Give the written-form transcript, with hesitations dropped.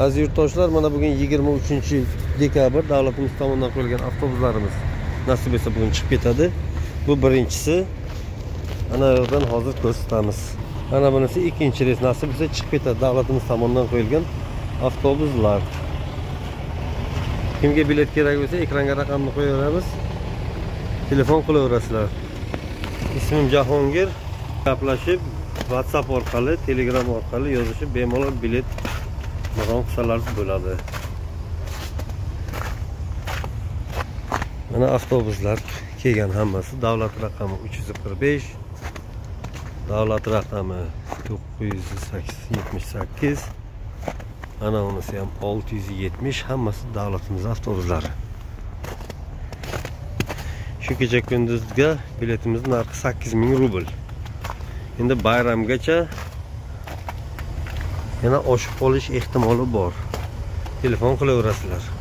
Az yurttaşlar, mana bugün 23 dekabr davlatimiz tomonidan qo'yilgan avtobuslarimiz nasip etsa bugün chiqib ketadi. Bu birincisi. Ana yerdan hozir ko'rsatamiz. Ana bunisi ikinci reys nasip etsa chiqib ketadi. Davlatimiz tomonidan qo'yilgan avtobuslar. Kimga bilet kerak bo'lsa, ekranga raqamni qo'yaveramiz. Telefon qilaverasizlar. İsmim Jahongir. Gaplashib WhatsApp orqali, Telegram orqali yozishib bemalol bilet Maron kısalar bo'ladi. Mana avtobuslar kelgan hammasi davlat raqami 345, davlat raqami 978. Ana onisi ham 670, hammasi davlatimiz avtobuslari. Shu kecha kunduzga biletimizin narxi 8000 rubl. Endi bayramgacha yana oshib qolish ehtimoli bor. Telefon qilaverasizlar.